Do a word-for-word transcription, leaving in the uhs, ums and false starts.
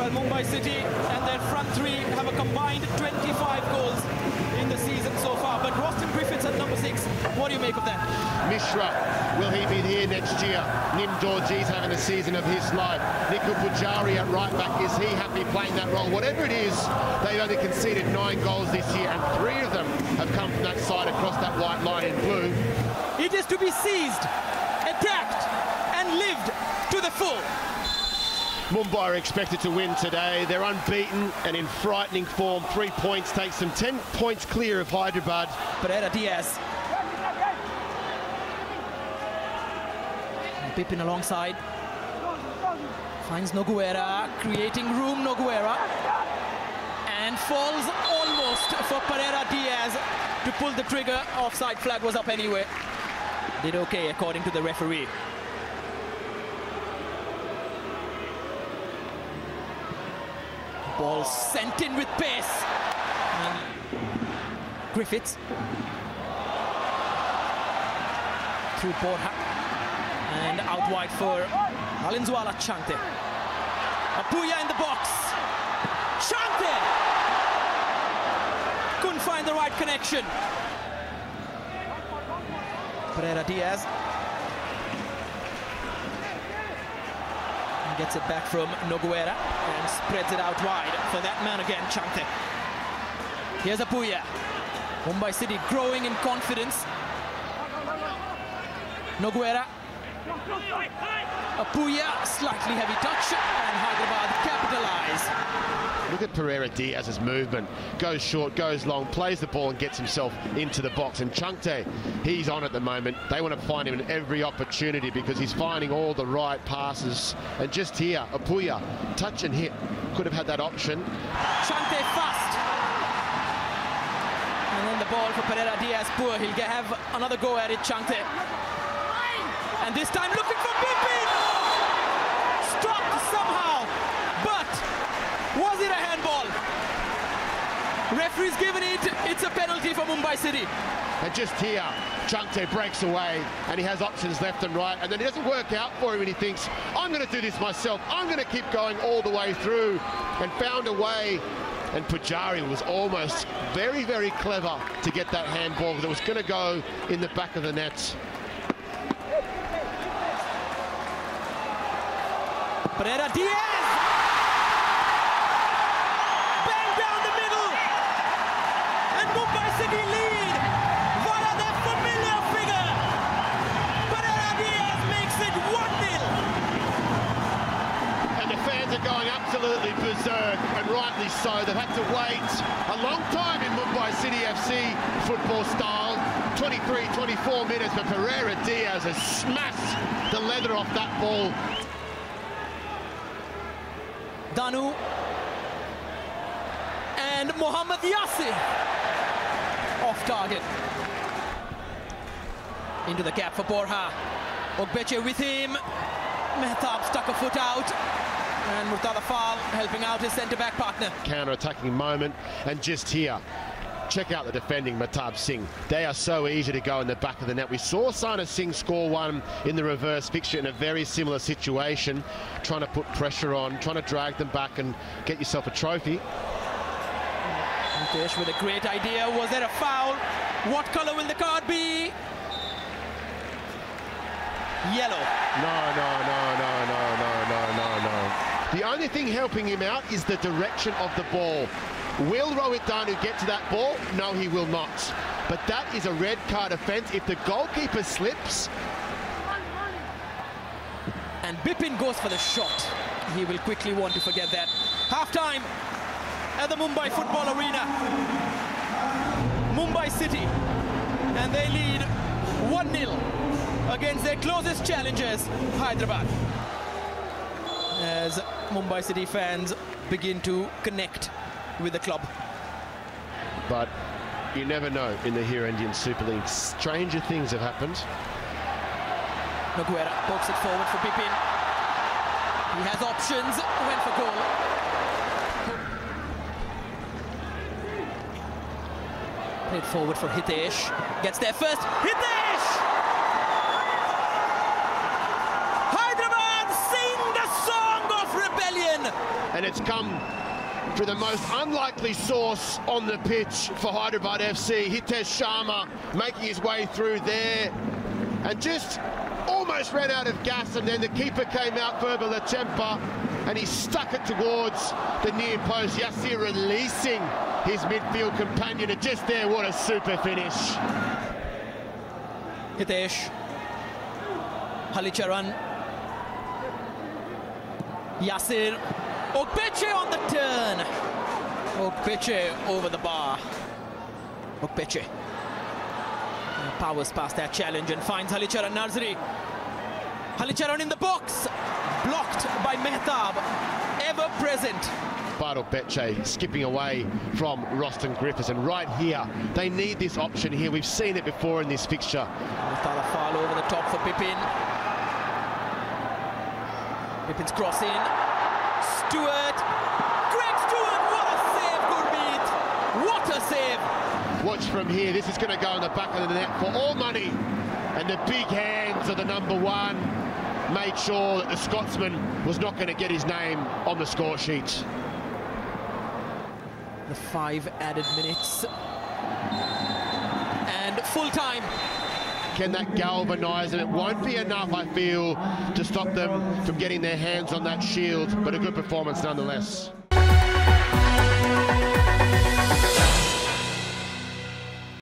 Well, Mumbai City and their front three have a combined twenty-five goals in the season so far. But Rostain Griffiths at number six, what do you make of that? Mishra, will he be here next year? Nim Dorji's having a season of his life. Nikhil Pujari at right back, is he happy playing that role? Whatever it is, they've only conceded nine goals this year, and three of them have come from that side across that white line in blue. It is to be seized, attacked, and lived to the full. Mumbai are expected to win today. They're unbeaten and in frightening form. Three points takes them ten points clear of Hyderabad. Pereira Diaz. Pippin alongside. Finds Nogueira, creating room, Nogueira. And falls almost for Pereira Diaz to pull the trigger. Offside flag was up anyway. Did okay according to the referee. Ball sent in with pace. And Griffiths through Borja and out wide for Lallianzuala Chhangte. Apuia in the box. Chhangte couldn't find the right connection. Pereira Diaz gets it back from Nogueira and spreads it out wide for that man again, Chhangte. Here's Apuia. Mumbai City growing in confidence. Nogueira. Apuia, slightly heavy touch, and Hyderabad capitalise. Look at Pereira Diaz's movement. Goes short, goes long, plays the ball and gets himself into the box. And Chhangte, he's on at the moment. They want to find him in every opportunity because he's finding all the right passes. And just here, Apuia, touch and hit. Could have had that option. Chhangte fast. And then the ball for Pereira Diaz, poor. He'll have another go at it, Chhangte. And this time looking for Pippin! Stopped somehow, but was it a handball? Referee's given it, it's a penalty for Mumbai City. And just here, Chhangte breaks away and he has options left and right, and then it doesn't work out for him and he thinks, I'm going to do this myself, I'm going to keep going all the way through, and found a way. And Pujari was almost very, very clever to get that handball that was going to go in the back of the net. Pereira Diaz! Bang down the middle! And Mumbai City lead! What a familiar figure! Pereira Diaz makes it one nil! And the fans are going absolutely berserk, and rightly so. They've had to wait a long time in Mumbai City F C football style. twenty-three, twenty-four minutes, but Pereira Diaz has smashed the leather off that ball. Danu and Mohammad Yasir off target into the gap for Borja. Ogbeche with him. Mehtab stuck a foot out, and Murtada Fal helping out his centre back partner. Counter attacking moment, and just here, check out the defending Mehtab Singh. They are so easy to go in the back of the net. We saw Sana Singh score one in the reverse fixture in a very similar situation, trying to put pressure on, trying to drag them back and get yourself a trophy. Hitesh with a great idea. Was there a foul? What colour will the card be? Yellow. No, no, no, no, no, no, no, no, no. The only thing helping him out is the direction of the ball. Will Rohit Danu get to that ball? No, he will not. But that is a red card offence if the goalkeeper slips. And Pippin goes for the shot. He will quickly want to forget that. Half-time at the Mumbai Football Arena. Mumbai City. And they lead one nil against their closest challengers, Hyderabad. As Mumbai City fans begin to connect with the club. But you never know in the here Indian Super League. Stranger things have happened. Nogueira pokes it forward for Pippin. He has options, went for goal. Played forward for Hitesh. Gets there first. Hitesh! Hyderabad sing the song of rebellion! and it's come from the most unlikely source on the pitch for Hyderabad F C. Hitesh Sharma making his way through there and just almost ran out of gas, and then the keeper came out, Vibarto Chempa, and he stuck it towards the near post. Yasir releasing his midfield companion, and just there, what a super finish. Hitesh, Halicharan, Yasir, Okpeche on the turn. Okpeche over the bar. Okpeche powers past that challenge and finds Halicharan Narsri. Halicharan in the box, blocked by Mehtab, ever present. Okpeche skipping away from Rostain Griffiths, and right here they need this option here. We've seen it before in this fixture. Fal over the top for Pippin. Pippin's cross in. Stewart. Greg Stewart, what a save, Goodwin. What a save. Watch from here. This is going to go in the back of the net for all money. And the big hands of the number one made sure that the Scotsman was not going to get his name on the score sheet. The five added minutes. And full time. Can that galvanise them? It won't be enough, I feel, to stop them from getting their hands on that shield, but a good performance nonetheless.